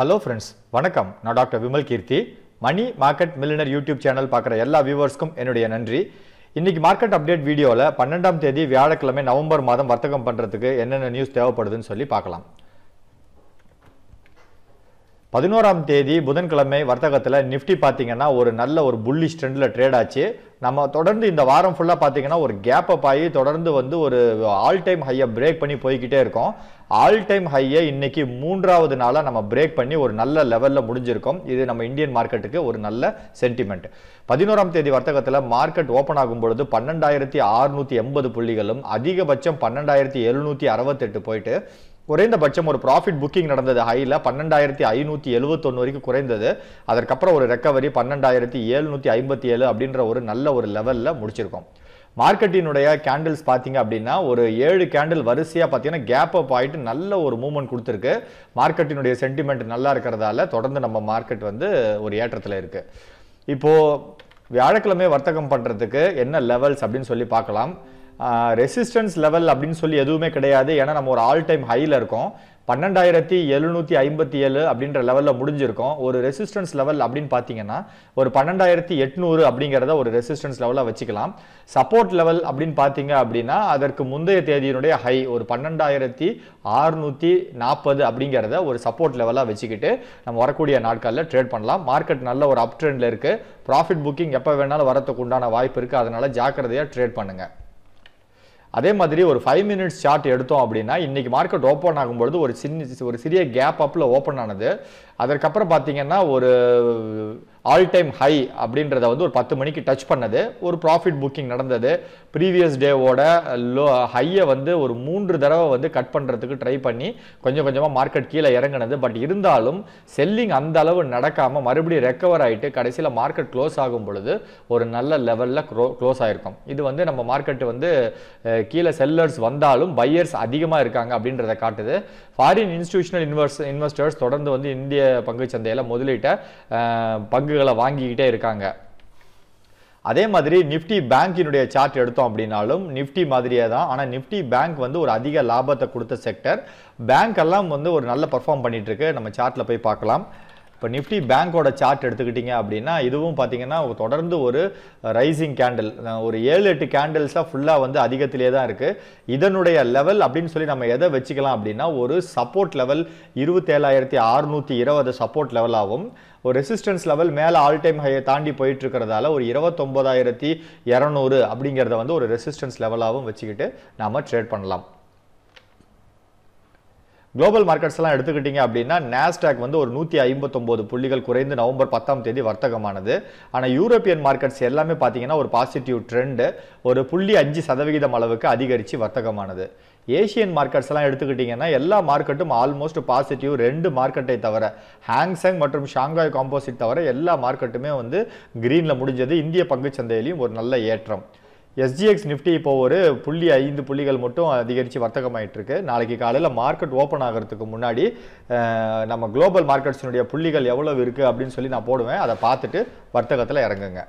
Hello friends वणक्कम ना doctor Vimal Keerthi मणि मार्क्कैट मिलनर YouTube channel पाकर एल्ला व्यूवर्सुक्कुम एन्नोड नंरी इन्नैक्कु मार्केट अपडेट वीडियोल 12आम தேதி வியாழக்கிழமை நவம்பர் மாதம் வர்த்தகம் பண்றதுக்கு என்னென்ன நியூஸ் தேவைப்படுதுன்னு சொல்லி பார்க்கலாம் 11ஆம் தேதி புதன்கிழமை வர்த்தகத்துல நிஃப்டி பாத்தீங்கன்னா ஒரு நல்ல ஒரு புல்லிஷ் ட்ரெண்ட்ல ட்ரேட் ஆச்சு நம்ம தொடர்ந்து இந்த வாரம் ஃபுல்லா பாத்தீங்கன்னா ஒரு கேப் அப் ஆகி தொடர்ந்து வந்து ஒரு ஆல் டைம் ஹையை பிரேக் பண்ணி போயிட்டே இருக்கோம் ஆல் டைம் ஹையை இன்னைக்கு மூன்றாவது நாளா நம்ம பிரேக் பண்ணி ஒரு நல்ல லெவல்ல முடிஞ்சிருக்கோம் இது நம்ம இந்தியன் மார்க்கெட்டுக்கு ஒரு நல்ல சென்டிமெண்ட் 11ஆம் தேதி வர்த்தகத்துல மார்க்கெட் ஓபன் ஆகும் பொழுது 12680 புள்ளிகளும் அதிகபட்சம் 12768 போயிடு குறைந்தபட்சம் ஒரு ப்ராஃபிட் புக்கிங் நடந்தது ஹைல 12579 வரைக்கும் குறைந்தது அதற்கு அப்புறம் ஒரு ரெக்கவரி 12757 அப்படிங்கற ஒரு நல்ல ஒரு லெவல்ல முடிச்சிருக்கோம் மார்க்கெட்டினுடைய கேண்டில்ஸ் பாத்தீங்க அப்படினா ஒரு 7 கேண்டில் வரிசையா பாத்தீங்கன்னா கேப் அப் ஆயிட்டு நல்ல ஒரு மூவ்மென்ட் கொடுத்திருக்கு மார்க்கெட்டினுடைய சென்டிமென்ட் நல்லா இருக்கறதால தொடர்ந்து நம்ம மார்க்கெட் வந்து ஒரு ஏற்றத்துல இருக்கு இப்போ வியாழக்கிழமை வர்த்தகம் பண்றதுக்கு என்ன லெவல்ஸ் அப்படினு சொல்லி பார்க்கலாம் ரெசிஸ்டன்ஸ் லெவல் அப்படினு சொல்லி எதுவுமே கிடையாது ஏனா நம்ம ஒரு ஆல் டைம் ஹைல இருக்கோம் 12757 அப்படிங்கற லெவல்ல முடிஞ்சிருக்கோம் ஒரு ரெசிஸ்டன்ஸ் லெவல் அப்படினு பாத்தீங்கன்னா ஒரு 12800 அப்படிங்கறத ஒரு ரெசிஸ்டன்ஸ் லெவலா வச்சுக்கலாம் சப்போர்ட் லெவல் அப்படினு பாத்தீங்க அப்படினா அதற்கு முந்தைய தேதியினுடைய ஹை ஒரு 12640 அப்படிங்கறத ஒரு சப்போர்ட் லெவலா வச்சிக்கிட்டு நம்ம வரக்கூடிய நாட்கள்ல ட்ரேட் பண்ணலாம் மார்க்கெட் நல்ல ஒரு அப் ட்ரெண்ட்ல இருக்கு प्रॉफिट புக்கிங் எப்ப வேணாலும் வரதுக்கு உண்டான வாய்ப்பு இருக்கு அதனால ஜாக்கிரதையா ட்ரேட் பண்ணுங்க அதே மாதிரி ஒரு 5 மினிட்ஸ் சார்ட் எடுத்தோம் அப்படினா இன்னைக்கு மார்க்கெட் ஓபன் ஆகும்போது ஒரு சிறிய கேப் அப்ல ஓபன் ஆனது அதற்கு அப்புறம் பாத்தீங்கன்னா ஒரு ஆல் டைம் ஹை அப்படிங்கறத வந்து ஒரு 10 மணிக்கு டச் பண்ணது ஒரு प्रॉफिट புக்கிங் நடந்தது ப்ரீவியஸ் டேவோட ஹையை வந்து ஒரு 3 தடவை வந்து கட் பண்றதுக்கு ட்ரை பண்ணி கொஞ்சம் கொஞ்சமா மார்க்கெட் கீழ இறங்குனது பட் இருந்தாலும் செல்லிங் அந்த அளவு நடக்காம மறுபடியும் ரெக்கவர் ஆயிட்டு கடைசில மார்க்கெட் க்ளோஸ் ஆகும் பொழுது ஒரு நல்ல லெவல்ல க்ளோஸ் ஆயிருக்கும் இது வந்து நம்ம மார்க்கெட் வந்து கீழ செல்லர்ஸ் வந்தாலும் பையர்ஸ் அதிகமா இருக்காங்க அப்படிங்கறத காட்டுது ஃபாரின் இன்ஸ்டிடியூஷனல் இன்வெஸ்டர்ஸ் தொடர்ந்து வந்து இந்திய பங்கு சந்தையில முதலீட்ட பங்குகளை வாங்கிட்டே இருக்காங்க அதே மாதிரி நிஃப்டி பேங்கினுடைய சார்ட் எடுத்தோம் அப்படினாலும் நிஃப்டி மாதிரியே தான் ஆனா நிஃப்டி பேங்க் வந்து ஒரு அதிக லாபத்தை கொடுத்த செக்டர் பேங்க் எல்லாம் வந்து ஒரு நல்ல பெர்ஃபார்ம் பண்ணிட்டு இருக்கு நம்ம சார்ட்ல போய் பார்க்கலாம் இப்போ நிஃப்டி பேங்கோட சார்ட் எடுத்துக்கிட்டீங்க அப்படினா இதுவும் பாத்தீங்கன்னா தொடர்ந்து ஒரு ரைசிங் கேண்டில் ஒரு 7-8 கேண்டில்ஸா ஃபுல்லா வந்து அதிகத்திலே தான் இருக்கு இதனுடைய லெவல் அப்படினு சொல்லி நம்ம எதை வெச்சிக்கலாம் அப்படினா ஒரு சப்போர்ட் லெவல் 27620 சப்போர்ட் லெவலாவும் ஒரு ரெசிஸ்டன்ஸ் லெவல் மேல ஆல் டைம் ஹையை தாண்டி போயிட்டு இருக்கறதால ஒரு 29200 அப்படிங்கறத வந்து ஒரு ரெசிஸ்டன்ஸ் லெவலாவும் வெச்சிக்கிட்டு நாம ட்ரேட் பண்ணலாம் ग्लोबल मार्केट्स எல்லாம் எடுத்துக்கிட்டீங்க அப்படினா நாஸ்டாக் வந்து ஒரு 159 புள்ளிகள் குறைந்து நவம்பர் 10ஆம் தேதி வர்த்தகமானது ஆனா யூரோப்பியன் மார்க்கெட்ஸ் எல்லாமே பாத்தீங்கன்னா ஒரு பாசிட்டிவ் ட்ரெண்ட் ஒரு 0.5% அளவுக்கு அதிகரிச்சி வர்த்தகமானது ஏசியன் மார்க்கெட்ஸ் எல்லாம் எடுத்துக்கிட்டீங்கன்னா எல்லா மார்க்கெட்டும் ஆல்மோஸ்ட் பாசிட்டிவ் ரெண்டு மார்க்கெட்டை தவிர ஹாங்செங் மற்றும் ஷாங்காய் காம்போசிட் தவிர எல்லா மார்க்கெட்டுமே வந்து கிரீன்ல முடிஞ்சது இந்திய பங்கு சந்தையிலும் ஒரு நல்ல ஏற்றம் SGX நிஃப்டி இப்போ ஒரு 0.5 புள்ளிகள் மட்டும் அதிகரிச்சு வர்த்தகமாயிட்டு இருக்கு நாளைக்கு காலையில மார்க்கெட் ஓபன் ஆகிறதுக்கு முன்னாடி நம்ம குளோபல் மார்க்கெட்ஸ்னுடைய புள்ளிகள் எவ்வளவு இருக்கு அப்படினு சொல்லி நான் போடுவேன் அதை பார்த்துட்டு வர்த்தகத்துல இறங்குங்க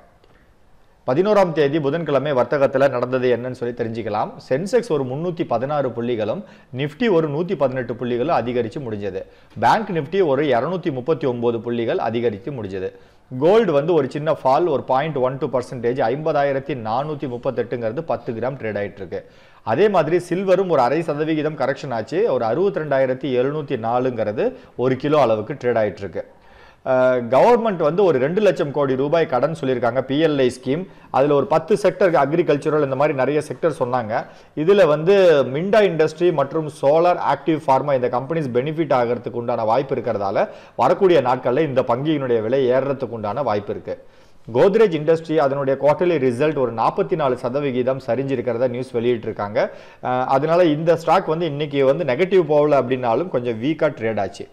11ஆம் தேதி புதன்கிழமை வர்த்தகத்துல நடந்தது என்னன்னு சொல்லி தெரிஞ்சிக்கலாம் சென்செக்ஸ் ஒரு 316 புள்ளிகளும் நிஃப்டி ஒரு 118 புள்ளிகளும் அதிகரிச்சு முடிஞ்சது பேங்க் நிஃப்டி ஒரு 239 புள்ளிகள் அதிகரிச்சு முடிஞ்சது கோல்டு வந்து ஒரு சின்ன ஃபால் ஒரு 0.12% 50438ங்கிறது 10 கிராம் ட்ரேட் ஆயிட்டு இருக்கு அதே மாதிரி சில்வரும் ஒரு 0.5% கரெக்ஷன் ஆச்சு ஒரு 62704ங்கிறது 1 கிலோ அளவுக்கு ட்ரேட் ஆயிட்டு இருக்கு கவர்மெண்ட் வந்து ஒரு 2 லட்சம் கோடி ரூபாய் கடன் சொல்லிருக்காங்க PLI ஸ்கீம் அதுல ஒரு 10 செக்டர் அக்ரிகல்ச்சரல் இந்த மாதிரி நிறைய செக்டர் சொன்னாங்க இதுல வந்து மிண்டா இண்டஸ்ட்ரி மற்றும் சோலார் ஆக்டிவ் ஃபார்மா இந்த கம்பெனிஸ் பெனிஃபிட் ஆகிறதுக்கு உண்டான வாய்ப்பு இருக்கறதால வரக்கூடிய நாட்கள்ல இந்த பங்கினுடைய விலை ஏறறதுக்கு உண்டான வாய்ப்பு இருக்கு கோத்ரேஜ் இண்டஸ்ட்ரி அதனுடைய குவார்ட்டர்லி ரிசல்ட் ஒரு 44% சரிஞ்சிருக்கிறதா நியூஸ் வெளியிட்டு இருக்காங்க அதனால இந்த ஸ்டாக் வந்து இன்னைக்கு வந்து நெகட்டிவ் போகல அப்படினாலும் கொஞ்சம் வீக்கா ட்ரேட் ஆச்சு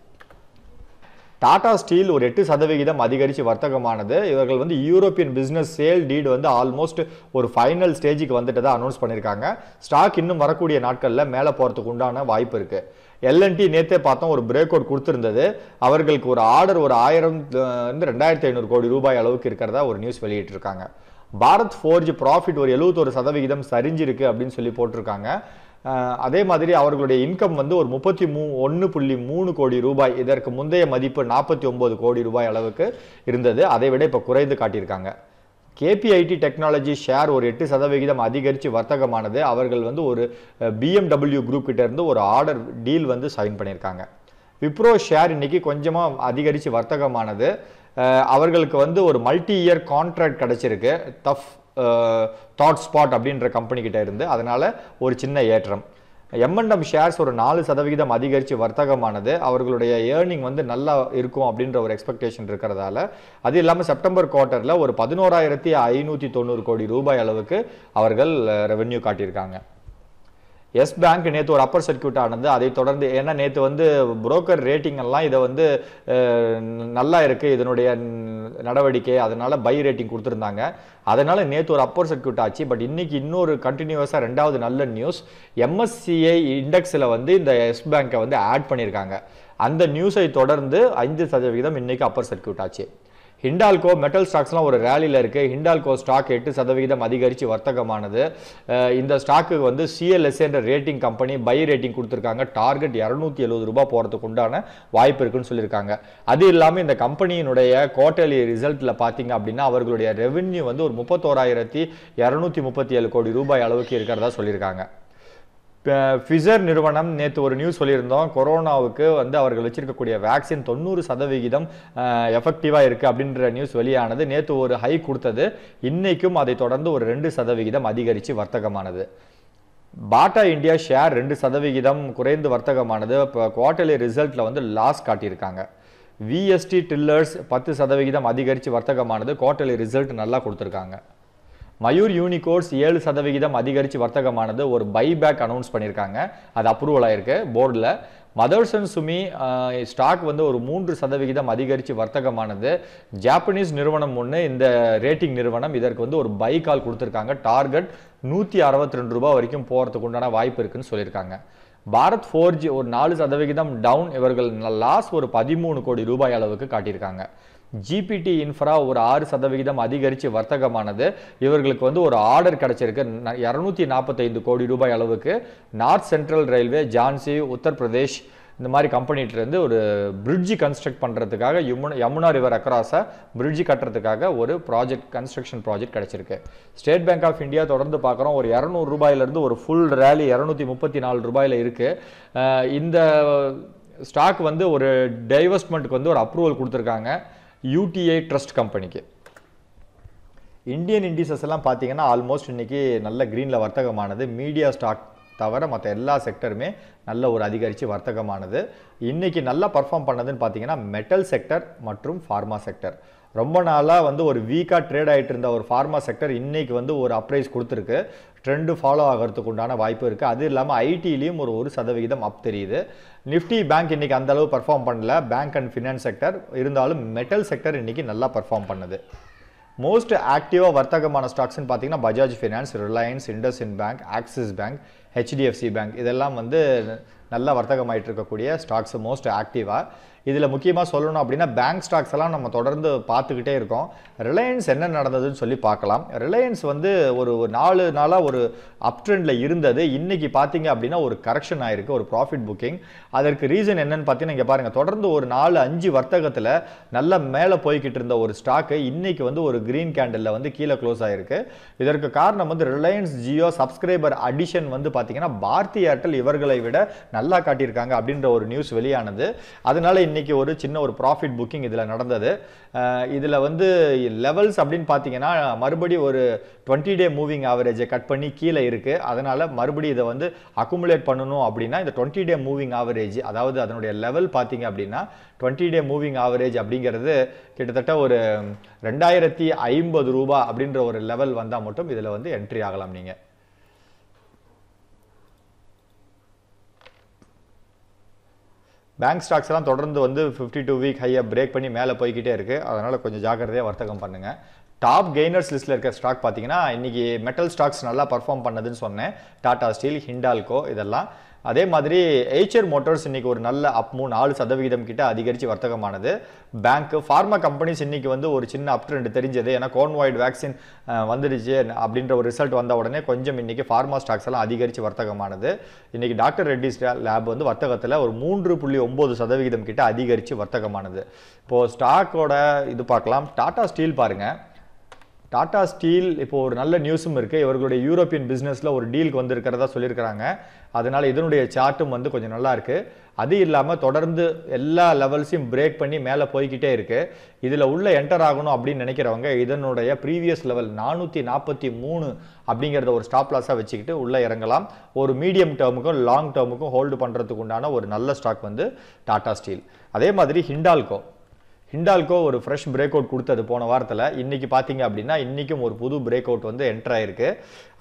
Tata Steel ஒரு 8% அதிகரிச்சு வர்த்தகமானது இவர்கள் வந்து யூரோப்பியன் பிசினஸ் சேல் டீட் வந்து ஆல்மோஸ்ட் ஒரு ஃபைனல் ஸ்டேஜுக்கு வந்துட்டதா அனௌன்ஸ் பண்ணிருக்காங்க ஸ்டாக் இன்னும் வரக்கூடிய நாட்கள்ல மேல போறதுக்கு உண்டான வாய்ப்பு இருக்கு L&T நேத்தே பார்த்தோம் ஒரு பிரேக் அவுட் கொடுத்திருந்தது அவங்களுக்கு ஒரு ஆர்டர் ஒரு 1000 to 2500 கோடி ரூபாய் அளவுக்கு இருக்கிறதா ஒரு நியூஸ் வெளியிட்டு இருக்காங்க பாரத் ஃபோர்ஜ் ப்ராஃபிட் ஒரு 71% சரிஞ்சிருக்கு அப்படின்னு சொல்லி போட்டிருக்காங்க அதே மாதிரி அவர்களுடைய இன்கம் வந்து ஒரு 31.3 கோடி ரூபாய் இதற்கு முந்தைய மதிப்பு 49 கோடி ரூபாய் அளவுக்கு இருந்தது அதை விட இப்ப குறைந்து காட்டியிருக்காங்க KPIT டெக்னாலஜி ஷேர் ஒரு 8% அதிகரித்து வர்த்தகமானது அவர்கள் வந்து ஒரு BMW குரூப் கிட்ட இருந்து ஒரு ஆர்டர் டீல் வந்து சைன் பண்ணியிருக்காங்க விப்ரோ ஷேர் இன்னைக்கு கொஞ்சமா அதிகரித்து வர்த்தகமானது அவங்களுக்கு வந்து ஒரு மல்டி இயர் கான்ட்ராக்ட் கிடைச்சிருக்கு டஃப் Thought Spot அப்படிங்கற கம்பெனி கிட்ட இருந்து அதனால ஒரு சின்ன ஏற்றம் M&M ஷேர்ஸ் ஒரு 4% அதிகரித்து வர்த்தகமானது அவர்களுடைய earning வந்து நல்லா இருக்கும் அப்படிங்கற ஒரு எக்ஸ்பெக்டேஷன் இருக்குறதால அது இல்லாம செப்டம்பர் குவார்ட்டர்ல ஒரு 11590 கோடி ரூபாய் அளவுக்கு அவர்கள் ரெவென்யூ காட்டி இருக்காங்க Yes Bank நேத்து ஒரு அப்பர் சர்க்யூட் ஆனது அதை தொடர்ந்து ஏன்னா நேத்து வந்து broker rating எல்லாம் இத வந்து நல்லா இருக்கு இதனுடைய நடவடிக்கை அதனால buy rating கொடுத்திருந்தாங்க அதனால நேத்து ஒரு அப்பர் சர்க்யூட் ஆச்சு பட் இன்னைக்கு இன்னொரு கண்டினியூஸா இரண்டாவது நல்ல நியூஸ் MSCI இன்டெக்ஸ்ல வந்து இந்த Yes Bank வந்து ஆட் பண்ணிருக்காங்க அந்த நியூஸை தொடர்ந்து 5% இன்னைக்கு அப்பர் சர்க்யூட் ஆச்சு Hindalco metal stocks ஒரு ரேலில இருக்கு Hindalco stock 8% அதிகரித்து வர்த்தகமானது இந்த ஸ்டாக் வந்து CLS என்ற ரேட்டிங் கம்பெனி பை ரேட்டிங் கொடுத்திருக்காங்க டார்கெட் 270 ரூபாய் போறதுக்கு உண்டான வாய்ப்பு இருக்குன்னு சொல்லிருக்காங்க அது இல்லாம இந்த கம்பெனியினுடைய குவார்ட்டர்லி ரிசல்ட்ல பாத்தீங்க அப்படினா அவர்களுடைய ரெவென்யூ வந்து ஒரு 31237 கோடி ரூபாய் அளவுக்கு இருக்குறதா சொல்லிருக்காங்க Pfizer நிறுவனம் நேத்து ஒரு நியூஸ் சொல்லிருந்தோம் கொரோனாவுக்கு வந்து அவர்கள் வெச்சிருக்க கூடிய वैक्सीन 90% எஃபெக்டிவா இருக்கு அப்படிங்கற நியூஸ் வெளியானது நேத்து ஒரு ஹை கொடுத்தது இன்னைக்கும் அதை தொடர்ந்து ஒரு 2% அதிகரித்து வர்த்தகமானது Bata India ஷேர் 2% குறைந்து வர்த்தகமானது குவார்ட்டர்லி ரிசல்ட்ல வந்து லாஸ் காட்டி இருக்காங்க VST Tillers 10% அதிகரித்து வர்த்தகமானது குவார்ட்டர்லி ரிசல்ட் நல்லா கொடுத்திருக்காங்க Mayur Unicorns 7% அதிகரித்து வர்த்தகமானது ஒரு பைபேக் அனௌன்ஸ் பண்ணிருக்காங்க அது அப்ரூவல் ஆயிருக்கு போர்டுல Mothers and Sumi ஸ்டாக் வந்து ஒரு 3% அதிகரித்து வர்த்தகமானது ஜப்பானீஸ் நிறுவனம் ஒண்ணு இந்த ரேட்டிங் நிறுவனம் இதற்கு வந்து ஒரு பை கால் கொடுத்திருக்காங்க டார்கெட் 162 ரூபாய் வரைக்கும் போறதுக்கு உண்டான வாய்ப்பு இருக்குன்னு சொல்லிருக்காங்க Bharat Forge ஒரு 4% டவுன் இவர்கள் லாஸ் ஒரு 13 கோடி ரூபாய் அளவுக்கு காட்டியிருக்காங்க GPT Infra ஒரு 6% அதிகரித்து வர்த்தகமானது இவர்களுக்கு வந்து ஒரு ஆர்டர் கிடைச்சிருக்கு 245 கோடி ரூபாய் அளவுக்கு North Central Railway Jhansi Uttar Pradesh இந்த மாதிரி கம்பெனிட்ட இருந்து ஒரு bridge கன்ஸ்ட்ரக்ட் பண்றதுக்காக யமுனா river across bridge கட்டிறதுக்காக ஒரு ப்ராஜெக்ட் கன்ஸ்ட்ரக்ஷன் ப்ராஜெக்ட் கிடைச்சிருக்கு ஸ்டேட் பேங்க் ஆஃப் இந்தியா தொடர்ந்து பார்க்கறோம் ஒரு 200 ரூபாயில இருந்து ஒரு ஃபுல் ராலி 234 ரூபாயில இருக்கு இந்த ஸ்டாக் வந்து ஒரு டைவெஸ்ட்மென்ட்க்கு வந்து ஒரு அப்ரூவல் கொடுத்திருக்காங்க UTI Trust Company के Indian indices எல்லாம் பாத்தீங்கன்னா ஆல்மோஸ்ட் இன்னைக்கு நல்ல greenல வர்த்தகமானது மீடியா ஸ்டாக் தவிர மற்ற எல்லா செக்டருமே நல்ல ஒரு அதிகரித்து வர்த்தகமானது இன்னைக்கு நல்லா பெர்ஃபார்ம் பண்ணதுன்னு பாத்தீங்கன்னா மெட்டல் செக்டர் மற்றும் ஃபார்மா செக்டர் ரொம்ப நாளா வந்து ஒரு வீக்கா ட்ரேட் ஆயிட்டு இருந்த ஒரு ஃபார்மா செக்டர் இன்னைக்கு வந்து ஒரு அப்ரைஸ் கொடுத்திருக்கு ட்ரெண்ட் ஃபாலோ ஆகிறதுக்கு உண்டான வாய்ப்பு இருக்கு அது இல்லாம ஐடிலயும் ஒரு 1% அப் தெரியுது நிஃப்டி பேங்க் இன்னைக்கு அந்த அளவு பெர்ஃபார்ம் பண்ணல பேங்க் அண்ட் ஃபைனான்ஸ் செக்டர் இருந்தாலும் மெட்டல் செக்டர் இன்னைக்கு நல்லா பெர்ஃபார்ம் பண்ணுது மோஸ்ட் ஆக்டிவா வர்த்தகமான ஸ்டாக்ஸ் ன்னு பாத்தீங்கன்னா Bajaj Finance Reliance IndusInd Bank Axis Bank HDFC Bank இதெல்லாம் வந்து நல்ல வர்த்தகமாயிட்டு இருக்க கூடிய ஸ்டாக்ஸ் மோஸ்ட் ஆக்டிவா இதுல முக்கியமா சொல்லணும் அப்படினா பேங்க் ஸ்டாக்ஸ் எல்லாம் நம்ம தொடர்ந்து பார்த்துக்கிட்டே இருக்கோம் ரிலையன்ஸ் என்ன நடந்ததுன்னு சொல்லி பார்க்கலாம் ரிலையன்ஸ் வந்து ஒரு 4 நாளா ஒரு அப் ட்ரெண்ட்ல இருந்தது இன்னைக்கு பாத்தீங்க அப்படினா ஒரு கரெக்ஷன் ஆயிருக்கு ஒரு ப்ராஃபிட் புக்கிங் அதற்கு ரீசன் என்னன்னு பார்த்தீங்கன்னா இங்க பாருங்க தொடர்ந்து ஒரு 4-5 வர்த்தகத்துல நல்ல மேலே போய்க்கிட்டு இருந்த ஒரு ஸ்டாக் இன்னைக்கு வந்து ஒரு green candleல வந்து கீழ க்ளோஸ் ஆயிருக்கு இதற்கு காரணம் வந்து ரிலையன்ஸ் ஜியோ subscriber addition வந்து பாத்தீங்கன்னா பாரதி ஏர்டெல் இவர்களை விட நல்லா காட்டி இருக்காங்க அப்படிங்கற ஒரு நியூஸ் வெளியானது அதனால இன்னைக்கு ஒரு சின்ன ஒரு profit booking இதுல நடந்தது இதுல வந்து levels அப்படினு பாத்தீங்கன்னா மறுபடியும் ஒரு 20-day moving average கட் பண்ணி கீழ இருக்கு அதனால மறுபடியும் இத வந்து accumulate பண்ணனும் அப்படினா இந்த 20-day moving average அதாவது அதனுடைய level பாத்தீங்க அப்படினா 20-day moving average அப்படிங்கிறது கிட்டத்தட்ட ஒரு 2050 ரூபாய் அப்படிங்கற ஒரு level வந்தா மட்டும் இதுல வந்து என்ட்ரி ஆகலாம் நீங்க பேங்க் ஸ்டாக்ஸ் எல்லாம் தொடர்ந்து வந்து 52 வீக் ஹையை பிரேக் பண்ணி மேலே போய்கிட்டே இருக்கு அதனால கொஞ்சம் ஜாக்கிரதையா வர்த்தகம் பண்ணுங்க டாப் கெய்னர்ஸ் லிஸ்ட்ல இருக்க ஸ்டாக் பாத்தீங்கன்னா இன்னைக்கு மெட்டல் ஸ்டாக்ஸ் நல்லா பெர்ஃபார்ம் பண்ணதுன்னு சொன்னேன். டாடா ஸ்டீல், ஹிண்டால்கோ இதெல்லாம். அதே மாதிரி HR மோட்டார்ஸ் இன்னைக்கு ஒரு நல்ல அப் மூணு 4% கிட்ட அதிகரித்து வர்த்தகமானது. பேங்க், ஃபார்மா கம்பெனிஸ் இன்னைக்கு வந்து ஒரு சின்ன அப் ட்ரெண்ட் தெரிஞ்சது. ஏன்னா கோவிட் வேக்சின் வந்துருச்சு அப்படின்ற ஒரு ரிசல்ட் வந்த உடனே கொஞ்சம் இன்னைக்கு ஃபார்மா ஸ்டாக்ஸ் எல்லாம் அதிகரித்து வர்த்தகமானது. இன்னைக்கு டாக்டர் ரெட்டிஸ் லேப் வந்து வர்த்தகத்தில் ஒரு 3.9% கிட்ட அதிகரித்து வர்த்தகமானது. இப்போது ஸ்டாக்கோட இது பார்க்கலாம். டாடா ஸ்டீல் பாருங்கள். டாடா ஸ்டீல் இப்போ ஒரு நல்ல நியூஸும் இருக்குது. இவர்களுடைய யூரோப்பியன் பிஸ்னஸில் ஒரு டீலுக்கு வந்திருக்கிறதா சொல்லியிருக்கிறாங்க. அதனால் இதனுடைய சார்ட்டும் வந்து கொஞ்சம் நல்லா இருக்குது. அது இல்லாமல் தொடர்ந்து எல்லா லெவல்ஸையும் பிரேக் பண்ணி மேலே போய்கிட்டே இருக்குது. இதில் உள்ளே என்டர் ஆகணும் அப்படின்னு நினைக்கிறவங்க இதனுடைய ப்ரீவியஸ் லெவல் 443 அப்படிங்கிறத ஒரு ஸ்டாப் லாஸாக வச்சுக்கிட்டு உள்ளே இறங்கலாம். ஒரு மீடியம் டேர்முக்கும் லாங் டேர்முக்கும் ஹோல்டு பண்ணுறதுக்கு உண்டான ஒரு நல்ல ஸ்டாக் வந்து டாடா ஸ்டீல். அதே மாதிரி ஹிண்டால்கோ. ஹிண்டால்கோ ஒரு ஃப்ரெஷ் பிரேக் அவுட் கொடுத்தது போன வாரத்தில். இன்றைக்கி பார்த்தீங்க அப்படின்னா இன்றைக்கும் ஒரு புது பிரேக் அவுட் வந்து என்டர் ஆகிருக்கு.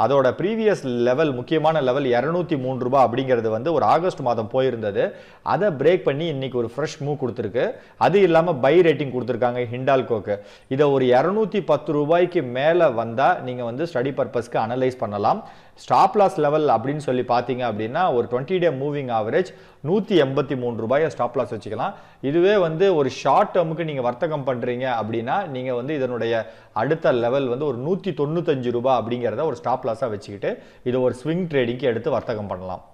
அதோட ப்ரீவியஸ் லெவல், முக்கியமான லெவல் ₹203 அப்படிங்கிறது வந்து ஒரு ஆகஸ்ட் மாதம் போயிருந்தது. அதை பிரேக் பண்ணி இன்றைக்கி ஒரு ஃப்ரெஷ் மூவ் கொடுத்துருக்கு. அது இல்லாமல் பை ரேட்டிங் கொடுத்துருக்காங்க ஹிண்டால்கோக்கு. இதை ஒரு ₹210 மேலே வந்தால் நீங்கள் வந்து ஸ்டடி பர்பஸ்க்கு அனலைஸ் பண்ணலாம். ஸ்டாப் லாஸ் லெவல் அப்படின்னு சொல்லி பார்த்தீங்க அப்படின்னா ஒரு 20-day moving average ₹183 stop loss வச்சுக்கலாம். இதுவே வந்து ஒரு ஷார்ட் டேர்முக்கு நீங்கள் வர்த்தகம் பண்ணுறீங்க அப்படின்னா நீங்கள் வந்து இதனுடைய அடுத்த லெவல் வந்து ஒரு ₹195 அப்படிங்கிறத ஒரு ஸ்டாப் லாஸாக வச்சுக்கிட்டு இது ஒரு ஸ்விங் ட்ரேடிங்க்கு எடுத்து வர்த்தகம் பண்ணலாம்.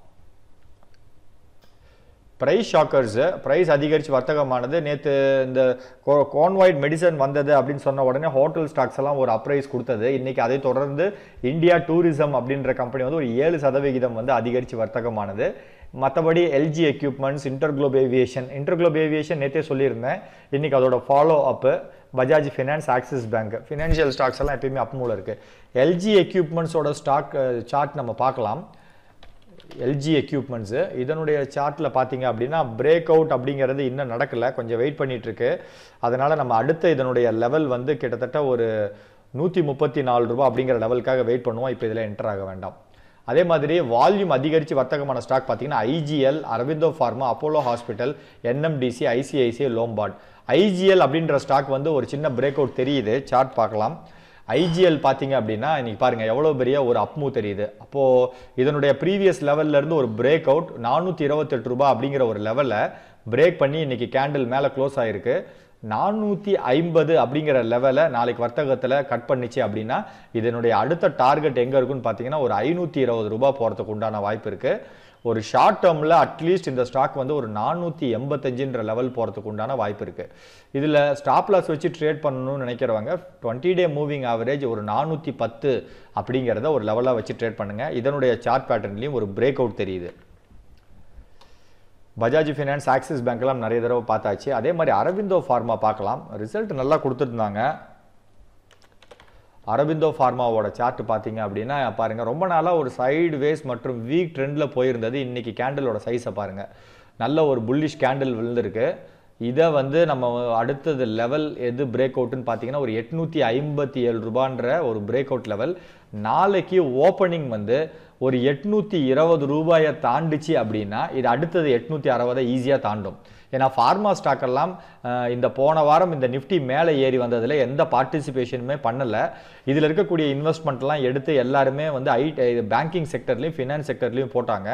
ப்ரைஸ் ஷாக்கர்ஸு, ப்ரைஸ் அதிகரித்து வர்த்தகமானது. நேற்று இந்த கோவிட் மெடிசன் வந்தது அப்படின்னு சொன்ன உடனே ஹோட்டல் ஸ்டாக்ஸ் எல்லாம் ஒரு அப்ரைஸ் கொடுத்தது. இன்றைக்கி அதை தொடர்ந்து இந்தியா டூரிசம் அப்படின்ற கம்பெனி வந்து ஒரு 7% வந்து அதிகரித்து வர்த்தகமானது. மற்றபடி LG எக்யூப்மெண்ட்ஸ், இன்டர்குளோப் ஏவியேஷன் நேற்றே சொல்லியிருந்தேன். இன்றைக்கி அதோட follow up. Bajaj finance, Axis bank, financial stocks எல்லாம் எப்பயுமே அப் மூல இருக்குது. LG எக்யூப்மெண்ட்ஸோட ஸ்டாக் சார்ட் நம்ம பார்க்கலாம். LG எக்யூப்மெண்ட்ஸு இதனுடைய சார்ட்டில் பார்த்தீங்க அப்படின்னா பிரேக் அவுட் அப்படிங்கிறது இன்னும் நடக்கலை, கொஞ்சம் வெயிட் பண்ணிகிட்ருக்கு. அதனால் நம்ம அடுத்த இதனுடைய லெவல் வந்து கிட்டத்தட்ட ஒரு ₹134 அப்படிங்கிற லெவலுக்காக வெயிட் பண்ணுவோம். இப்போ இதில் என்டர் ஆக வேண்டாம். அதே மாதிரி வால்யூம் அதிகரித்து வர்த்தகமான ஸ்டாக் பார்த்தீங்கன்னா IGL, Aurobindo pharma, Apollo Hospital, NMDC, ICICI Lombard. IGL அப்படின்ற ஸ்டாக் வந்து ஒரு சின்ன பிரேக் அவுட் தெரியுது. சார்ட் பார்க்கலாம். IGL பார்த்தீங்க அப்படின்னா இன்றைக்கி பாருங்கள் எவ்வளோ பெரிய ஒரு அப்மூ தெரியுது. அப்போது இதனுடைய ப்ரீவியஸ் லெவல்லேருந்து ஒரு பிரேக் அவுட் ₹428 அப்படிங்கிற ஒரு லெவலில் பிரேக் பண்ணி இன்றைக்கி கேண்டில் மேலே க்ளோஸ் ஆகிருக்கு. 450 அப்படிங்கிற லெவலை நாளைக்கு வர்த்தகத்தில் கட் பண்ணிச்சு அப்படின்னா இதனுடைய அடுத்த டார்கெட் எங்கே இருக்குன்னு பார்த்தீங்கன்னா ஒரு ₹520 போகிறதுக்கு உண்டான வாய்ப்பு இருக்குது. ஒரு ஷார்ட் டேர்மில் அட்லீஸ்ட் இந்த ஸ்டாக் வந்து ஒரு 485ன்ற லெவல் போகிறதுக்கு உண்டான வாய்ப்பு இருக்குது. இதில் ஸ்டாப் லாஸ் வச்சு ட்ரேட் பண்ணணும்னு நினைக்கிறவங்க 20-day மூவிங் ஆவரேஜ் ஒரு 410 அப்படிங்கிறத ஒரு லெவலாக வச்சு ட்ரேட் பண்ணுங்கள். இதனுடைய சார்ட் பேட்டர்ன்லேயும் ஒரு பிரேக் அவுட் தெரியுது. பஜாஜ் ஃபினான்ஸ், ஆக்சிஸ் பேங்க்லாம் நிறைய தடவை பார்த்தாச்சு. அதே மாதிரி அரவிந்தோ ஃபார்மா பார்க்கலாம். ரிசல்ட் நல்லா கொடுத்துருந்தாங்க. அரவிந்தோ ஃபார்மாவோட சார்ட் பார்த்தீங்க அப்படின்னா பாருங்கள், ரொம்ப நாளாக ஒரு சைடு வேஸ் மற்றும் வீக் ட்ரெண்டில் போயிருந்தது. இன்றைக்கி கேண்டிலோட சைஸை பாருங்கள், நல்ல ஒரு புல்லிஷ் கேண்டில் விழுந்திருக்கு. இதை வந்து நம்ம அடுத்தது லெவல் எது பிரேக் அவுட்டுன்னு பார்த்தீங்கன்னா ஒரு ₹857ன்ற ஒரு பிரேக் அவுட் லெவல். நாளைக்கு ஓப்பனிங் வந்து ஒரு ₹820 தாண்டிச்சு அப்படின்னா இது அடுத்தது ₹860 ஈஸியாக தாண்டும். ஏன்னா ஃபார்மா ஸ்டாக் எல்லாம் இந்த போன வாரம் இந்த நிஃப்டி மேலே ஏறி வந்ததில் எந்த பார்ட்டிசிபேஷனுமே பண்ணலை. இதில் இருக்கக்கூடிய இன்வெஸ்ட்மெண்ட்லாம் எடுத்து எல்லாருமே வந்து பேங்கிங் செக்டர்லேயும் ஃபினான்ஸ் செக்டர்லேயும் போட்டாங்க.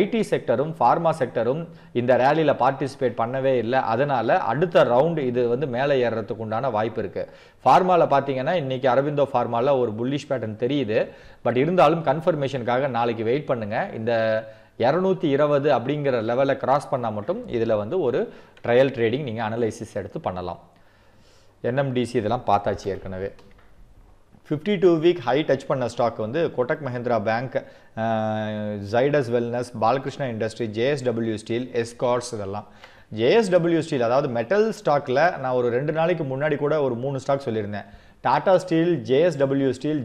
ஐடி செக்டரும் ஃபார்மா செக்டரும் இந்த ரேலியில் பார்ட்டிசிபேட் பண்ணவே இல்லை. அதனால் அடுத்த ரவுண்டு இது வந்து மேலே ஏறுறதுக்கு உண்டான வாய்ப்பு இருக்குது. ஃபார்மாவில் பார்த்தீங்கன்னா இன்றைக்கி அரவிந்தோ ஃபார்மாவில் ஒரு புல்லிஷ் பேட்டர்ன் தெரியுது. பட் இருந்தாலும் கன்ஃபர்மேஷனுக்காக நாளைக்கு வெயிட் பண்ணுங்கள். இந்த 220 அப்படிங்கிற லெவலை கிராஸ் பண்ணால் மட்டும் இதில் வந்து ஒரு ட்ரையல் ட்ரேடிங் நீங்கள் அனலைசிஸ் எடுத்து பண்ணலாம். NMDC இதெல்லாம் பார்த்தாச்சு ஏற்கனவே. 52-week ஹை டச் பண்ண ஸ்டாக் வந்து Kotak Mahindra bank, Zydus wellness, Balakrishna Industry, JSW Steel, Escorts இதெல்லாம். JSW ஸ்டீல் அதாவது மெட்டல் ஸ்டாக்கில் நான் ஒரு 2 நாளைக்கு முன்னாடி கூட ஒரு 3 ஸ்டாக் சொல்லியிருந்தேன். Tata Steel, JSW Steel,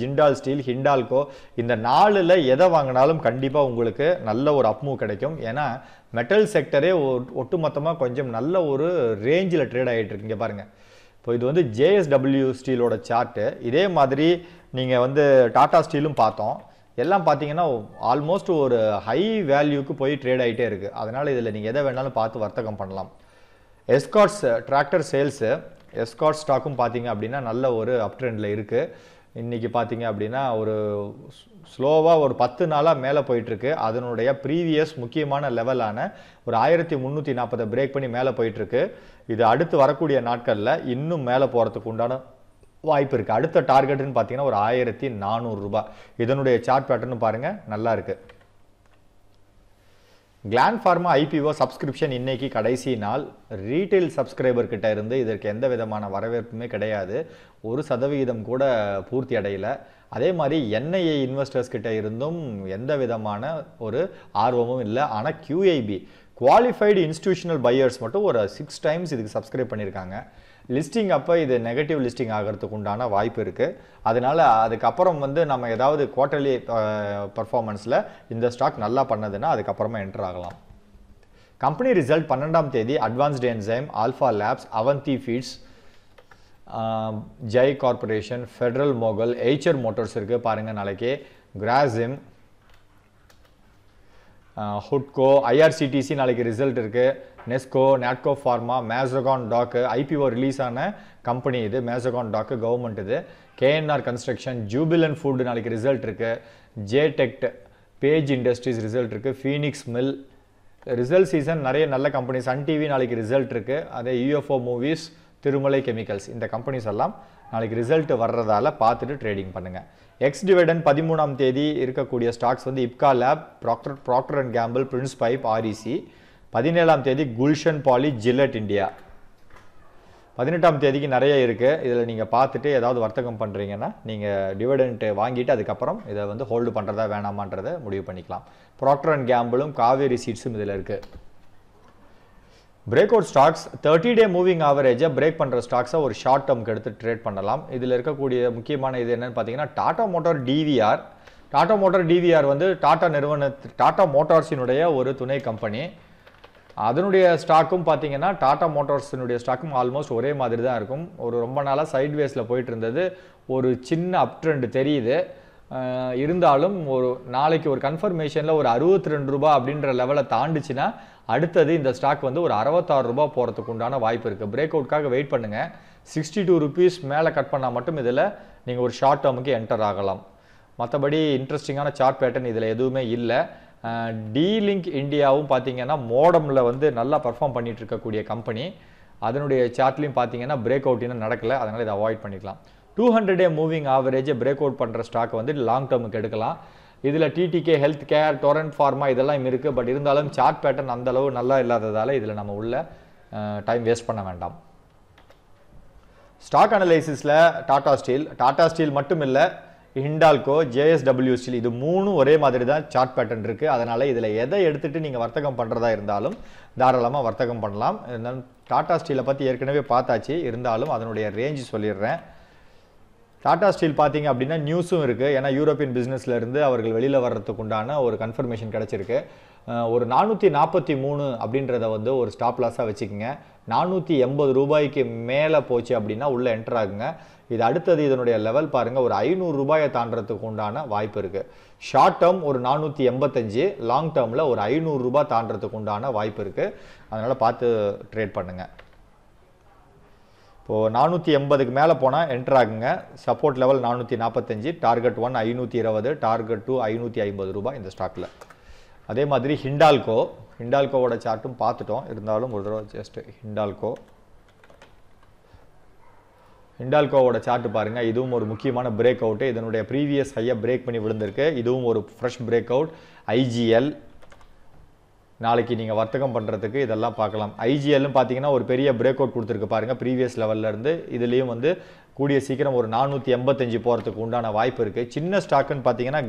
Jindal steel, Hindalco இந்த 4ல் எதை வாங்கினாலும் கண்டிப்பாக உங்களுக்கு நல்ல ஒரு அப்மூவ் கிடைக்கும். ஏன்னா மெட்டல் செக்டரே ஒட்டுமொத்தமாக கொஞ்சம் நல்ல ஒரு ரேஞ்சில் ட்ரேட் ஆகிட்டுருக்கு. இங்கே பாருங்கள், இப்போ இது வந்து JSW ஸ்டீலோட சார்ட்டு. இதே மாதிரி நீங்கள் வந்து டாடா ஸ்டீலும் பார்த்தோம். எல்லாம் பார்த்தீங்கன்னா ஆல்மோஸ்ட் ஒரு ஹை வேல்யூக்கு போய் ட்ரேட் ஆகிட்டே இருக்குது. அதனால் இதில் நீங்கள் எதை வேணாலும் பார்த்து வர்த்தகம் பண்ணலாம். எஸ்கார்ட்ஸ் டிராக்டர் சேல்ஸு Escorts ஸ்டாக்கும் பார்த்தீங்க அப்படின்னா நல்ல ஒரு அப் ட்ரெண்டில் இருக்குது. இன்றைக்கி பார்த்தீங்க அப்படின்னா ஒரு ஸ்லோவாக ஒரு 10 நாளாக மேலே போயிட்டுருக்கு. அதனுடைய ப்ரீவியஸ் முக்கியமான லெவலான ஒரு 1340 பிரேக் பண்ணி மேலே போயிட்டுருக்கு. இது அடுத்து வரக்கூடிய நாட்களில் இன்னும் மேலே போகிறதுக்கு உண்டான வாய்ப்பு இருக்குது. அடுத்த டார்கெட்டுன்னு பார்த்தீங்கன்னா ஒரு 1400 ரூபா. இதனுடைய சார்ட் பேட்டர்னு பாருங்கள், நல்லா இருக்குது. கிளான் ஃபார்மா ஐபிஓ சப்ஸ்கிரிப்ஷன் இன்றைக்கி கடைசி நாள். ரீட்டைல் சப்ஸ்கிரைபர்கிட்ட இருந்து இதற்கு எந்த விதமான வரவேற்புமே கிடையாது, 1% கூட பூர்த்தி அடையலை. அதே மாதிரி என்ஐஏ இன்வெஸ்டர்ஸ்கிட்ட இருந்தும் எந்த விதமான ஒரு ஆர்வமும் இல்லை. ஆனால் QIB குவாலிஃபைடு இன்ஸ்டிடியூஷனல் பையர்ஸ் மட்டும் ஒரு 6 times இதுக்கு சப்ஸ்கிரைப் பண்ணியிருக்காங்க. லிஸ்டிங் அப்போ இது நெகட்டிவ் லிஸ்டிங் ஆகிறதுக்கு உண்டான வாய்ப்பு இருக்குது. அதனால் அதுக்கப்புறம் நம்ம ஏதாவது குவார்டர்லி பர்ஃபார்மன்ஸில் இந்த ஸ்டாக் நல்லா பண்ணதுன்னா அதுக்கப்புறமா என்டர் ஆகலாம். கம்பெனி ரிசல்ட் 12ஆம் தேதி advanced enzyme, alpha labs, Avanti feeds, Jai corporation, Federal Mogul, HR Motors இருக்குது பாருங்கள். நாளைக்கே கிராசிம், ஹுட்கோ, IRCTC நாளைக்கு ரிசல்ட் இருக்குது. Nesco, Natco pharma, Mazagon Dock IPO release ஆன கம்பெனி இது. மேசகான் டாக்கு கவர்மெண்ட் இது. KNR கன்ஸ்ட்ரக்ஷன், ஜூபிலன் ஃபுட் நாளைக்கு ரிசல்ட் இருக்குது. ஜேடெக்ட், பேஜ் இண்டஸ்ட்ரீஸ் ரிசல்ட் இருக்குது. ஃபீனிக்ஸ் மில் ரிசல்ட் சீசன், நிறைய நல்ல கம்பெனி. சன் டிவி நாளைக்கு ரிசல்ட் இருக்குது. அதே UFO மூவிஸ், திருமலை கெமிக்கல்ஸ், இந்த கம்பெனிஸ் எல்லாம் நாளைக்கு ரிசல்ட் வர்றதால பார்த்துட்டு ட்ரேடிங் பண்ணுங்கள். எக்ஸ்டிவிடன் 13ஆம் தேதி இருக்கக்கூடிய stocks Ipca lab, Procter and Gamble, Prince Pipe, REC. 17ஆம் தேதி குல்ஷன் பாலி, ஜில்லட் இண்டியா. 18ஆம் தேதிக்கு நிறைய இருக்குது. இதில் நீங்கள் பார்த்துட்டு ஏதாவது வர்த்தகம் பண்ணுறீங்கன்னா நீங்கள் டிவிடெண்ட் வாங்கிட்டு அதுக்கப்புறம் இதை ஹோல்டு பண்ணுறதா வேணாமான்றதை முடிவு பண்ணிக்கலாம். ப்ராக்டர் அண்ட் கேம்பிளும் காவேரி சீட்ஸும் இதில் இருக்குது. பிரேக்அவுட் ஸ்டாக்ஸ் 30-day மூவிங் ஆவரேஜை பிரேக் பண்ணுற ஸ்டாக்ஸை ஒரு ஷார்ட் டேர்முக்கு எடுத்து ட்ரேட் பண்ணலாம். இதில் இருக்கக்கூடிய முக்கியமான இது என்னென்னு பார்த்தீங்கன்னா Tata Motor DVR. Tata Motor DVR Tata நிறுவனத்து டாடா மோட்டார்ஸினுடைய ஒரு துணை கம்பெனி. அதனுடைய ஸ்டாக்கும் பார்த்தீங்கன்னா டாடா மோட்டார்ஸினுடைய ஸ்டாக்கும் ஆல்மோஸ்ட் ஒரே மாதிரி தான் இருக்கும். ஒரு ரொம்ப நாளாக சைட்வேஸில் போயிட்டு இருந்தது, ஒரு சின்ன அப் ட்ரெண்ட் தெரியுது. இருந்தாலும் ஒரு நாளைக்கு ஒரு கன்ஃபர்மேஷனில் ஒரு 62 ரூபா அப்படின்ற லெவலை தாண்டிச்சுன்னா அடுத்தது இந்த ஸ்டாக் ஒரு 66 ரூபா போகிறதுக்கு உண்டான வாய்ப்பு இருக்குது. பிரேக் அவுட்காக வெயிட் பண்ணுங்கள். 62 rupees மேலே கட் பண்ணால் மட்டும் இதில் நீங்கள் ஒரு ஷார்ட் டேர்முக்கு என்டர் ஆகலாம். மற்றபடி இன்ட்ரெஸ்டிங்கான சார்ட் பேட்டர்ன் இதில் எதுவுமே இல்லை. டீலிங்க் இந்தியாவும் பார்த்தீங்கன்னா மோடமில் நல்லா பர்ஃபார்ம் பண்ணிகிட்டு இருக்கக்கூடிய கம்பெனி. அதனுடைய சார்ட்லையும் பார்த்தீங்கன்னா பிரேக் அவுட் இன்னும் நடக்கலை, அதனால் இதை அவாய்ட் பண்ணிக்கலாம். 200-day மூவிங் ஆவரேஜை பிரேக் அவுட் பண்ணுற ஸ்டாக் லாங் டேர்முக்கு எடுக்கலாம். இதில் TTK health care, Torrent pharma இதெல்லாம் இருக்குது. பட் இருந்தாலும் சார்ட் பேட்டர்ன் அந்தளவு நல்லா இல்லாததால் இதில் நம்ம உள்ள டைம் வேஸ்ட் பண்ண வேண்டாம். ஸ்டாக் அனலைசிஸில் டாடா ஸ்டீல் மட்டும் இல்லை, ஹிண்டால்கோ, JSW ஸ்டீல் இது 3 ஒரே மாதிரி தான் சார்ட் பேட்டர்ன் இருக்குது. அதனால் இதில் எதை எடுத்துகிட்டு நீங்கள் வர்த்தகம் பண்ணுறதா இருந்தாலும் தாராளமாக வர்த்தகம் பண்ணலாம். இருந்தாலும் டாடா ஸ்டீலை பற்றி ஏற்கனவே பார்த்தாச்சு, இருந்தாலும் அதனுடைய ரேஞ்சு சொல்லிடுறேன். டாடா ஸ்டீல் பார்த்தீங்க அப்படின்னா நியூஸும் இருக்குது. ஏன்னா யூரோப்பியன் பிஸ்னஸ்லேருந்து அவர்கள் வெளியில் வர்றதுக்கு உண்டான ஒரு கன்ஃபர்மேஷன் கிடச்சிருக்கு. ஒரு 443 அப்படின்றத ஒரு ஸ்டாப் லாஸாக வச்சுக்கோங்க. 480 ரூபாய்க்கு மேலே போச்சு அப்படின்னா உள்ளே என்டர் ஆகுங்க. இது அடுத்தது இதனுடைய லெவல் பாருங்கள், ஒரு 500 ரூபாயை தாண்டுறதுக்கு உண்டான வாய்ப்பு இருக்குது. ஷார்ட் டேர்ம் ஒரு 485, லாங் டேர்மில் ஒரு 500 ரூபா தாண்டுறதுக்கு உண்டான வாய்ப்பு இருக்குது. அதனால் பார்த்து ட்ரேட் பண்ணுங்கள். இப்போது 480க்கு மேலே போனால் என்டர் ஆகுங்க. சப்போர்ட் லெவல் 445, டார்கெட் 1 520, டார்கெட் 2 550 ரூபா இந்த ஸ்டாக்கில். அதே மாதிரி ஹிண்டால்கோவோட சார்ட்டும் பார்த்துட்டோம். இருந்தாலும் ஒரு தடவை ஜஸ்ட் ஹிண்டால்கோவோட சார்ட்டு பாருங்கள். இதுவும் ஒரு முக்கியமான பிரேக் அவுட்டு. இதனுடைய ப்ரீவியஸ் ஹையாக பிரேக் பண்ணி விழுந்திருக்கு. இதுவும் ஒரு ஃப்ரெஷ் பிரேக் அவுட். IGL நாளைக்கு நீங்கள் வர்த்தகம் பண்ணுறதுக்கு இதெல்லாம் பார்க்கலாம். IGLனு பார்த்தீங்கன்னா ஒரு பெரிய பிரேக் அவுட் கொடுத்துருக்கு பாருங்கள் ப்ரீவியஸ் லெவல்லேருந்து. இதுலேயும் கூடிய சீக்கிரம் ஒரு 485 போகிறதுக்கு உண்டான வாய்ப்பு இருக்குது. சின்ன ஸ்டாக்குன்னு பார்த்தீங்கன்னா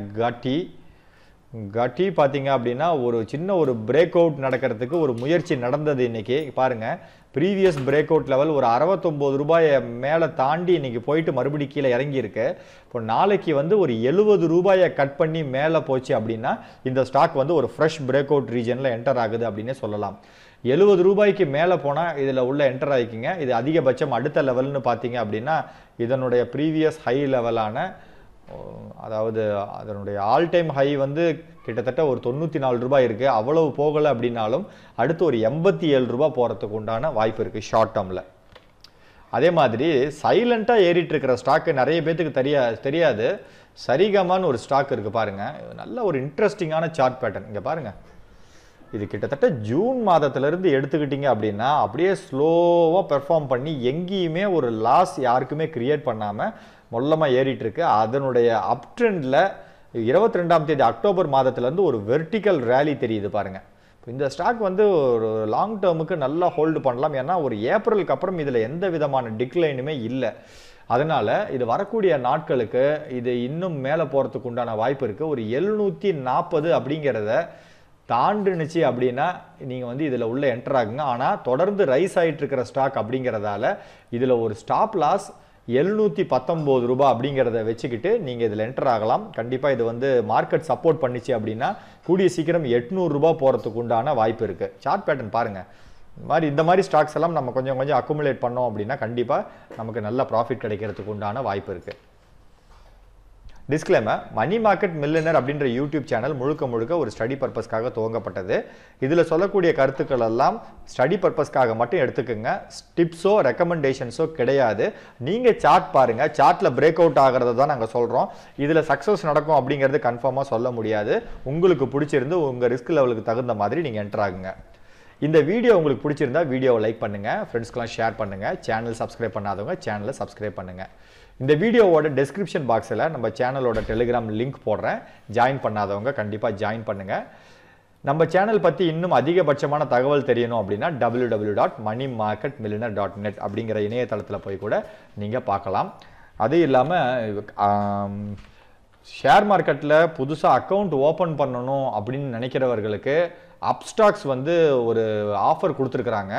கட்டி பார்த்தீங்க அப்படின்னா ஒரு சின்ன ஒரு பிரேக் அவுட் நடக்கிறதுக்கு ஒரு முயற்சி நடந்தது. இன்றைக்கி பாருங்கள் ப்ரீவியஸ் பிரேக் அவுட் லெவல் ஒரு 69 ரூபாயை மேலே தாண்டி இன்றைக்கி போயிட்டு மறுபடியும் கீழே இறங்கியிருக்கு. இப்போ நாளைக்கு ஒரு 70 ரூபாயை கட் பண்ணி மேலே போச்சு அப்படின்னா இந்த ஸ்டாக் ஒரு ஃப்ரெஷ் பிரேக் அவுட் ரீஜனில் என்டர் ஆகுது அப்படின்னே சொல்லலாம். 70 ரூபாய்க்கு மேலே போனால் இதில் உள்ள என்டர் ஆகிக்குங்க. இது அதிகபட்சம் அடுத்த லெவல்னு பார்த்தீங்க அப்படின்னா இதனுடைய ப்ரீவியஸ் ஹை லெவலான அதாவது அதனுடைய ஆல் டைம் ஹை கிட்டத்தட்ட ஒரு 94 ரூபாய் இருக்குது. அவ்வளவு போகலை அப்படின்னாலும் அடுத்து ஒரு 87 ரூபா போகிறதுக்கு உண்டான வாய்ப்பு இருக்குது ஷார்ட் டேர்மில். அதே மாதிரி சைலண்டாக ஏறிட்டு இருக்கிற ஸ்டாக்கு நிறைய பேருக்கு தெரியாது. சரிகமான ஒரு ஸ்டாக் இருக்குது பாருங்கள், நல்ல ஒரு இன்ட்ரெஸ்டிங்கான சார்ட் பேட்டர்ன் இங்கே பாருங்கள். இது கிட்டத்தட்ட ஜூன் மாதத்துலேருந்து எடுத்துக்கிட்டிங்க அப்படின்னா அப்படியே ஸ்லோவாக பெர்ஃபார்ம் பண்ணி எங்கேயுமே ஒரு லாஸ் யாருக்குமே க்ரியேட் பண்ணாமல் மொல்லமாக ஏறிட்டுருக்கு. அதனுடைய அப்ட்ரெண்டில் 22ஆம் தேதி அக்டோபர் மாதத்துலேருந்து ஒரு வெர்டிக்கல் ரேலி தெரியுது பாருங்கள். இந்த ஸ்டாக் வந்து ஒரு லாங் டேர்முக்கு நல்லா ஹோல்டு பண்ணலாம், ஏன்னா ஒரு ஏப்ரலுக்கு அப்புறம் இதில் எந்த விதமான டிக்ளைனுமே இல்லை. அதனால் இது வரக்கூடிய நாட்களுக்கு இது இன்னும் மேலே போகிறதுக்கு உண்டான வாய்ப்பு இருக்குது. ஒரு 740 அப்படிங்கிறத தாண்டுனுச்சு அப்படின்னா நீங்கள் வந்து இதில் உள்ளே என்டர் ஆகுங்க. ஆனால் தொடர்ந்து ரைஸ் ஆகிட்டு இருக்கிற ஸ்டாக் அப்படிங்கிறதால இதில் ஒரு ஸ்டாப் லாஸ் 719 ரூபா அப்படிங்கிறத வச்சுக்கிட்டு நீங்கள் இதில் என்டர் ஆகலாம். கண்டிப்பாக இது வந்து மார்க்கெட் சப்போர்ட் பண்ணிச்சு அப்படின்னா கூடிய சீக்கிரம் 800 ரூபா போகிறதுக்கு உண்டான வாய்ப்பு இருக்குது. சார்ட் பேட்டர்ன் பாருங்கள். இந்த மாதிரி ஸ்டாக்ஸ் எல்லாம் நம்ம கொஞ்சம் கொஞ்சம் அக்குமுலேட் பண்ணோம் அப்படின்னா கண்டிப்பாக நமக்கு நல்ல ப்ராஃபிட் கிடைக்கிறதுக்கு உண்டான வாய்ப்பு இருக்குது. டிஸ்க்ளைமர், மணி மார்க்கெட் மில்லனர் அப்படின்ற யூடியூப் சேனல் முழுக்க முழுக்க ஒரு ஸ்டடி பர்பஸ்க்காக துவங்கப்பட்டது. இதில் சொல்லக்கூடிய கருத்துக்கள் எல்லாம் ஸ்டடி பர்பஸ்க்காக மட்டும் எடுத்துக்கோங்க. டிப்ஸோ ரெக்கமெண்டேஷன்ஸோ கிடையாது. நீங்கள் சார்ட் பாருங்கள், சார்ட்டில் பிரேக் அவுட் ஆகிறத தான் நாங்கள் சொல்கிறோம். இதில் சக்ஸஸ் நடக்கும் அப்படிங்கிறது கன்ஃபார்மாக சொல்ல முடியாது. உங்களுக்கு பிடிச்சிருந்து உங்கள் ரிஸ்க் லெவலுக்கு தகுந்த மாதிரி நீங்கள் என்டர் ஆகுங்க. இந்த வீடியோ உங்களுக்கு பிடிச்சிருந்தா வீடியோவை லைக் பண்ணுங்கள், ஃப்ரெண்ட்ஸ்க்கெலாம் ஷேர் பண்ணுங்கள். சேனல் சப்ஸ்கிரைப் பண்ணாதவங்க சேனலை சப்ஸ்கிரைப் பண்ணுங்கள். இந்த வீடியோவோட டெஸ்கிரிப்ஷன் பாக்ஸில் நம்ம சேனலோட டெலிகிராம் லிங்க் போடுறேன். ஜாயின் பண்ணாதவங்க கண்டிப்பாக ஜாயின் பண்ணுங்கள். நம்ம சேனல் பற்றி இன்னும் அதிகபட்சமான தகவல் தெரியணும் அப்படின்னா www.moneymarketmillionaire.net அப்படிங்கிற இணையதளத்தில் போய் கூட நீங்கள் பார்க்கலாம். அது இல்லாமல் ஷேர் மார்க்கெட்டில் புதுசாக அக்கௌண்ட் ஓப்பன் பண்ணணும் அப்படின்னு நினைக்கிறவர்களுக்கு அப்ஸ்டாக்ஸ் வந்து ஒரு ஆஃபர் கொடுத்துருக்குறாங்க.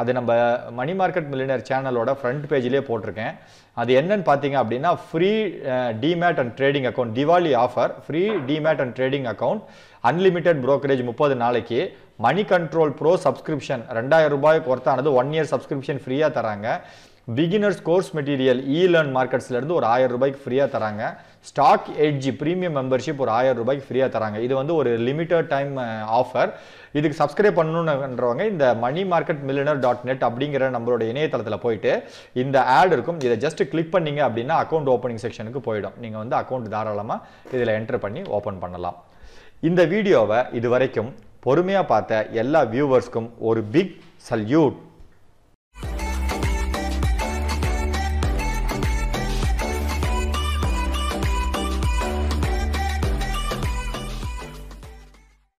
அது நம்ம மணி மார்க்கெட் மில்லியனர் சேனலோட ஃப்ரண்ட் பேஜ்லேயே போட்டிருக்கேன். அது என்னன்னு பார்த்தீங்க அப்படின்னா free demat and trading account, Diwali offer. Free demat and trading account, unlimited brokerage 30 நாளைக்கு, மணி கண்ட்ரோல் ப்ரோ சப்ஸ்கிரிப்ஷன் 2000 ரூபாய்க்கு ஒர்த்தானது 1 இயர் சப்ஸ்கிரிப்ஷன் ஃப்ரீயாக தராங்க. பிகினர்ஸ் கோர்ஸ் மெட்டீரியல் லேர்ன் மார்க்கெட்ஸ்லேருந்து ஒரு 1000 ரூபாய்க்கு ஃப்ரீயாக தராங்க. ஸ்டாக் எட்ஜி ப்ரீமியம் மெம்பர்ஷிப் ஒரு 1000 ரூபாய்க்கு ஃப்ரீயாக தராங்க. இது வந்து ஒரு லிமிட்டட் டைம் ஆஃபர். இதுக்கு சப்ஸ்கிரைப் பண்ணணுன்றவங்க இந்த மணி மார்க்கெட் மில்லியனர் .net அப்படிங்கிற நம்மளோட இணையதளத்தில் போயிட்டு இந்த ஆட் இருக்கும், இதை ஜஸ்ட் கிளிக் பண்ணிங்க அப்படின்னா அக்கௌண்ட் ஓப்பனிங் செக்ஷனுக்கு போயிடும். நீங்கள் வந்து அக்கௌண்ட் தாராளமாக இதில் என்டர் பண்ணி ஓப்பன் பண்ணலாம். இந்த வீடியோவை இது வரைக்கும் பொறுமையாக பார்த்த எல்லா வியூவர்ஸ்க்கும் ஒரு பிக் சல்யூட்.